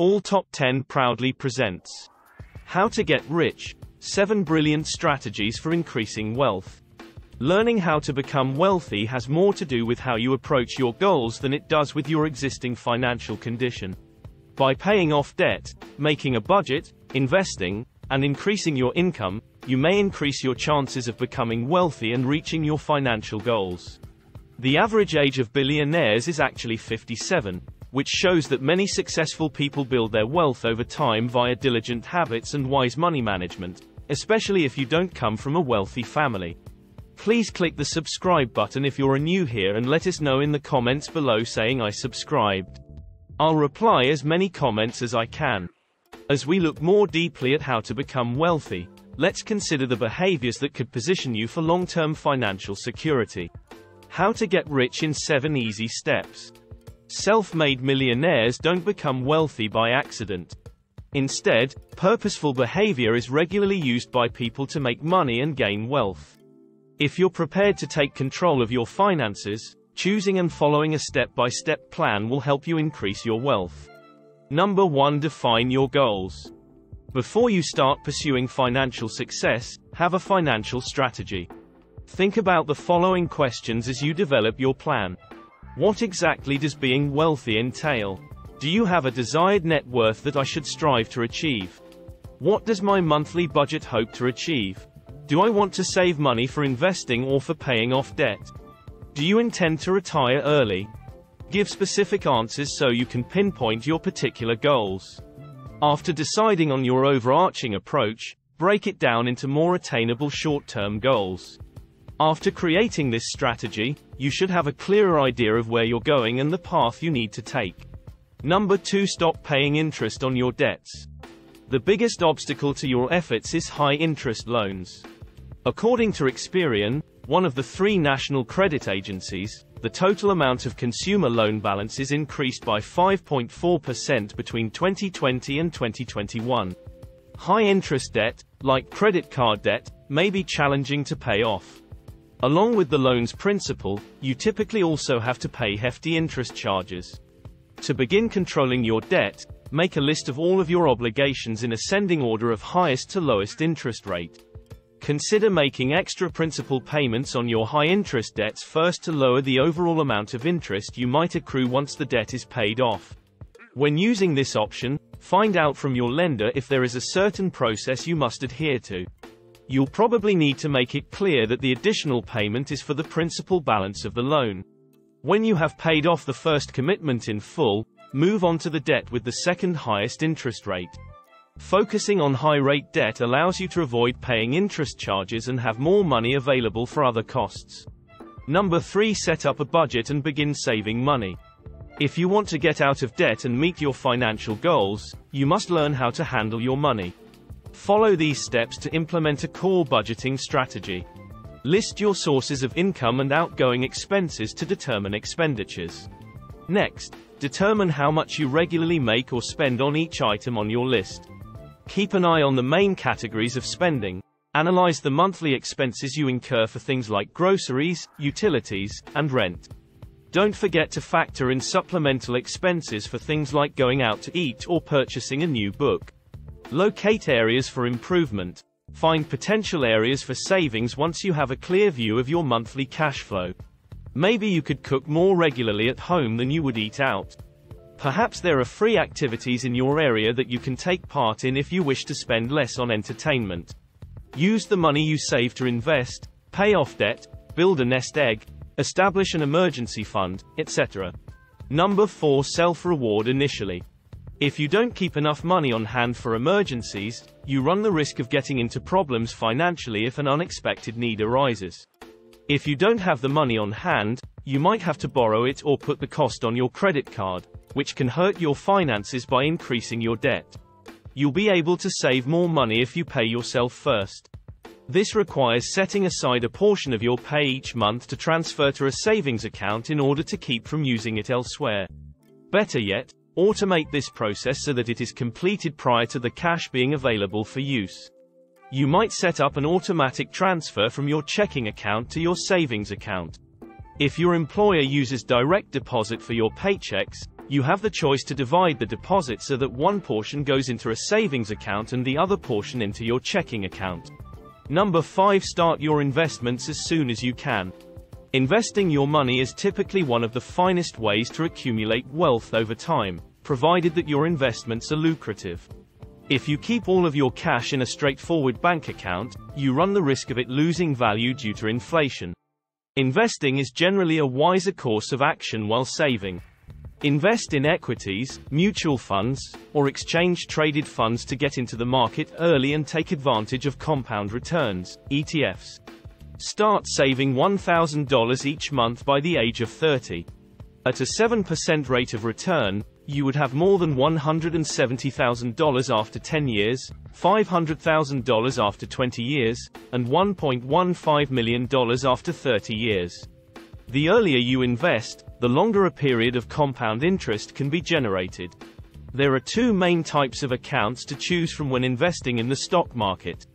All Top 10 proudly presents How to Get Rich, 7 Brilliant Strategies for Increasing Wealth. Learning how to become wealthy has more to do with how you approach your goals than it does with your existing financial condition. By paying off debt, making a budget, investing, and increasing your income, you may increase your chances of becoming wealthy and reaching your financial goals. The average age of billionaires is actually 57, which shows that many successful people build their wealth over time via diligent habits and wise money management, especially if you don't come from a wealthy family. Please click the subscribe button if you're new here and let us know in the comments below saying I subscribed. I'll reply as many comments as I can. As we look more deeply at how to become wealthy, let's consider the behaviors that could position you for long-term financial security. How to get rich in 7 easy steps. Self-made millionaires don't become wealthy by accident. Instead, purposeful behavior is regularly used by people to make money and gain wealth. If you're prepared to take control of your finances, choosing and following a step-by-step plan will help you increase your wealth. Number 1. Define your goals. Before you start pursuing financial success, have a financial strategy. Think about the following questions as you develop your plan. What exactly does being wealthy entail? Do you have a desired net worth that I should strive to achieve? What does my monthly budget hope to achieve? Do I want to save money for investing or for paying off debt? Do you intend to retire early? Give specific answers so you can pinpoint your particular goals. After deciding on your overarching approach, break it down into more attainable short-term goals. After creating this strategy, you should have a clearer idea of where you're going and the path you need to take. Number 2. Stop paying interest on your debts. The biggest obstacle to your efforts is high-interest loans. According to Experian, one of the 3 national credit agencies, the total amount of consumer loan balances increased by 5.4% between 2020 and 2021. High-interest debt, like credit card debt, may be challenging to pay off. Along with the loan's principal, you typically also have to pay hefty interest charges. To begin controlling your debt, make a list of all of your obligations in ascending order of highest to lowest interest rate. Consider making extra principal payments on your high-interest debts first to lower the overall amount of interest you might accrue once the debt is paid off. When using this option, find out from your lender if there is a certain process you must adhere to. You'll probably need to make it clear that the additional payment is for the principal balance of the loan. When you have paid off the first commitment in full, move on to the debt with the second highest interest rate. Focusing on high-rate debt allows you to avoid paying interest charges and have more money available for other costs. Number 3. Set up a budget and begin saving money. If you want to get out of debt and meet your financial goals, you must learn how to handle your money. Follow these steps to implement a core budgeting strategy. List your sources of income and outgoing expenses to determine expenditures. Next, determine how much you regularly make or spend on each item on your list. Keep an eye on the main categories of spending. Analyze the monthly expenses you incur for things like groceries, utilities, and rent. Don't forget to factor in supplemental expenses for things like going out to eat or purchasing a new book. Locate areas for improvement. Find potential areas for savings once you have a clear view of your monthly cash flow. Maybe you could cook more regularly at home than you would eat out. Perhaps there are free activities in your area that you can take part in if you wish to spend less on entertainment. Use the money you save to invest, pay off debt, build a nest egg, establish an emergency fund, etc. Number 4. Self-reward initially. If you don't keep enough money on hand for emergencies, you run the risk of getting into problems financially if an unexpected need arises. If you don't have the money on hand, you might have to borrow it or put the cost on your credit card, which can hurt your finances by increasing your debt. You'll be able to save more money if you pay yourself first. This requires setting aside a portion of your pay each month to transfer to a savings account in order to keep from using it elsewhere. Better yet, automate this process so that it is completed prior to the cash being available for use. You might set up an automatic transfer from your checking account to your savings account. If your employer uses direct deposit for your paychecks, you have the choice to divide the deposit so that one portion goes into a savings account and the other portion into your checking account. Number 5. Start your investments as soon as you can. Investing your money is typically one of the finest ways to accumulate wealth over time, provided that your investments are lucrative. If you keep all of your cash in a straightforward bank account, you run the risk of it losing value due to inflation. Investing is generally a wiser course of action while saving. Invest in equities, mutual funds, or exchange-traded funds to get into the market early and take advantage of compound returns, ETFs. Start saving $1,000 each month by the age of 30. At a 7% rate of return, you would have more than $170,000 after 10 years, $500,000 after 20 years, and $1.15 million after 30 years. The earlier you invest, the longer a period of compound interest can be generated. There are two main types of accounts to choose from when investing in the stock market.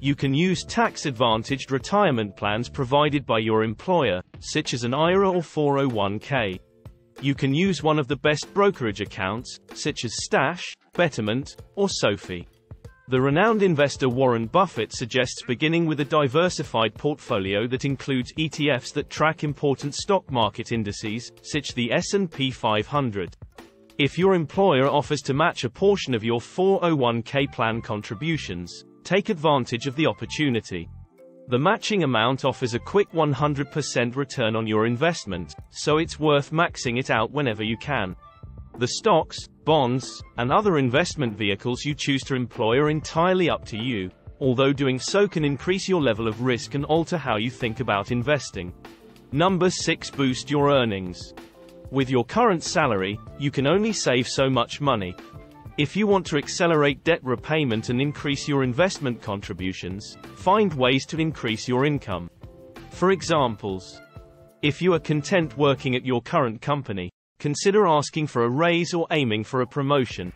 You can use tax-advantaged retirement plans provided by your employer, such as an IRA or 401k. You can use one of the best brokerage accounts, such as Stash, Betterment, or SoFi. The renowned investor Warren Buffett suggests beginning with a diversified portfolio that includes ETFs that track important stock market indices, such as the S&P 500. If your employer offers to match a portion of your 401k plan contributions, take advantage of the opportunity. The matching amount offers a quick 100% return on your investment, so it's worth maxing it out whenever you can. The stocks, bonds, and other investment vehicles you choose to employ are entirely up to you, although doing so can increase your level of risk and alter how you think about investing. Number 6. Boost your earnings. With your current salary, you can only save so much money. If you want to accelerate debt repayment and increase your investment contributions, find ways to increase your income. For examples, if you are content working at your current company, consider asking for a raise or aiming for a promotion.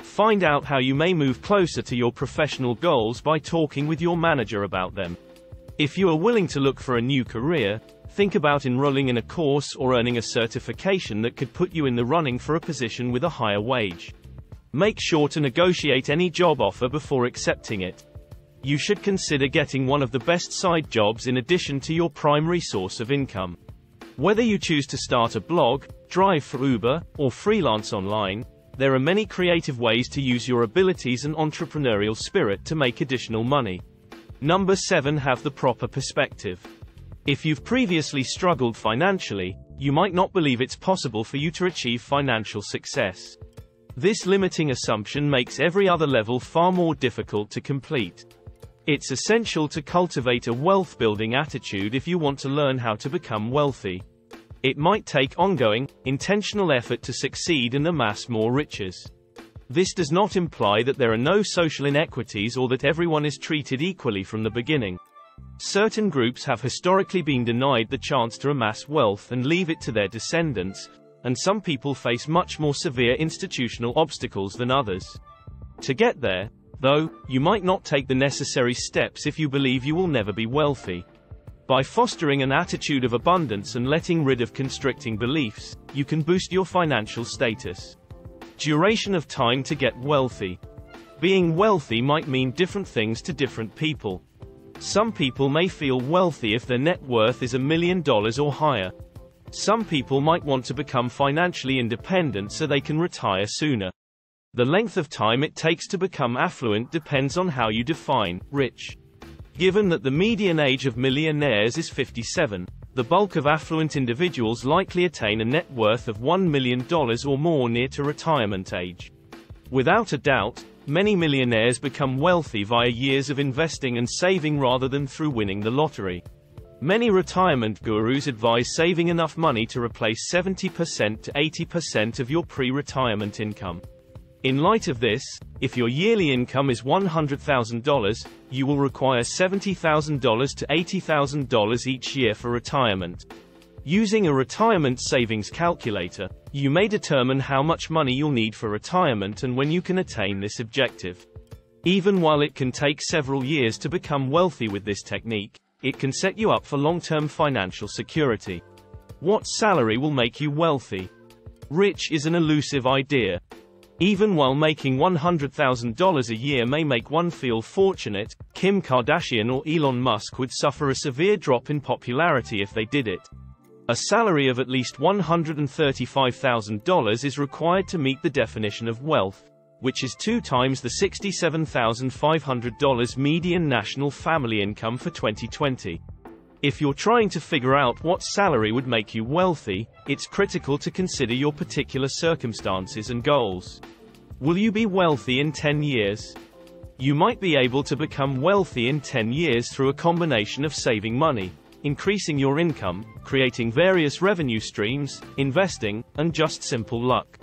Find out how you may move closer to your professional goals by talking with your manager about them. If you are willing to look for a new career, think about enrolling in a course or earning a certification that could put you in the running for a position with a higher wage. Make sure to negotiate any job offer before accepting it. You should consider getting one of the best side jobs in addition to your primary source of income. Whether you choose to start a blog, drive for Uber, or freelance online, there are many creative ways to use your abilities and entrepreneurial spirit to make additional money. Number 7. Have the proper perspective. If you've previously struggled financially, you might not believe it's possible for you to achieve financial success. This limiting assumption makes every other level far more difficult to complete. It's essential to cultivate a wealth-building attitude if you want to learn how to become wealthy. It might take ongoing, intentional effort to succeed and amass more riches. This does not imply that there are no social inequities or that everyone is treated equally from the beginning. Certain groups have historically been denied the chance to amass wealth and leave it to their descendants, and some people face much more severe institutional obstacles than others. To get there, though, you might not take the necessary steps if you believe you will never be wealthy. By fostering an attitude of abundance and letting rid of constricting beliefs, you can boost your financial status. Duration of time to get wealthy. Being wealthy might mean different things to different people. Some people may feel wealthy if their net worth is $1 million or higher. Some people might want to become financially independent so they can retire sooner. The length of time it takes to become affluent depends on how you define rich. Given that the median age of millionaires is 57, the bulk of affluent individuals likely attain a net worth of $1 million or more near to retirement age. Without a doubt, many millionaires become wealthy via years of investing and saving rather than through winning the lottery. Many retirement gurus advise saving enough money to replace 70% to 80% of your pre-retirement income. In light of this, if your yearly income is $100,000, you will require $70,000 to $80,000 each year for retirement. Using a retirement savings calculator, you may determine how much money you'll need for retirement and when you can attain this objective. Even while it can take several years to become wealthy with this technique, it can set you up for long-term financial security. What salary will make you wealthy? Rich is an elusive idea. Even while making $100,000 a year may make one feel fortunate, Kim Kardashian or Elon Musk would suffer a severe drop in popularity if they did it. A salary of at least $135,000 is required to meet the definition of wealth, which is 2 times the $67,500 median national family income for 2020. If you're trying to figure out what salary would make you wealthy, it's critical to consider your particular circumstances and goals. Will you be wealthy in 10 years? You might be able to become wealthy in 10 years through a combination of saving money, increasing your income, creating various revenue streams, investing, and just simple luck.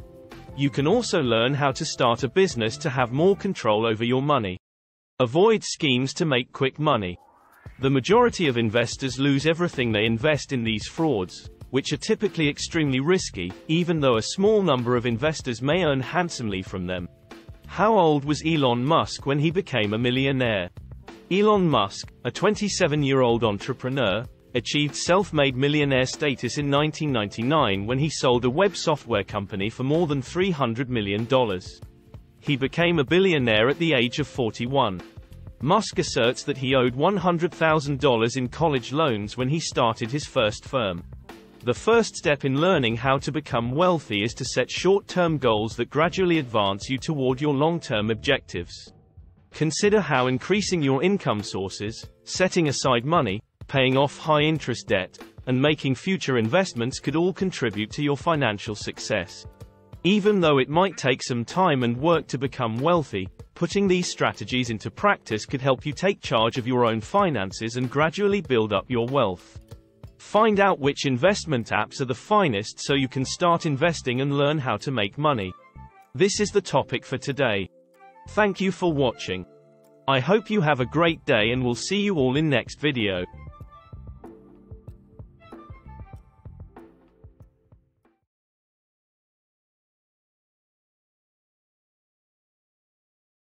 You can also learn how to start a business to have more control over your money. Avoid schemes to make quick money. The majority of investors lose everything they invest in these frauds, which are typically extremely risky, even though a small number of investors may earn handsomely from them. How old was Elon Musk when he became a millionaire? Elon Musk, a 27-year-old entrepreneur, achieved self-made millionaire status in 1999 when he sold a web software company for more than $300 million. He became a billionaire at the age of 41. Musk asserts that he owed $100,000 in college loans when he started his first firm. The first step in learning how to become wealthy is to set short-term goals that gradually advance you toward your long-term objectives. Consider how increasing your income sources, setting aside money, paying off high-interest debt, and making future investments could all contribute to your financial success. Even though it might take some time and work to become wealthy, putting these strategies into practice could help you take charge of your own finances and gradually build up your wealth. Find out which investment apps are the finest so you can start investing and learn how to make money. This is the topic for today. Thank you for watching. I hope you have a great day and we'll see you all in next video.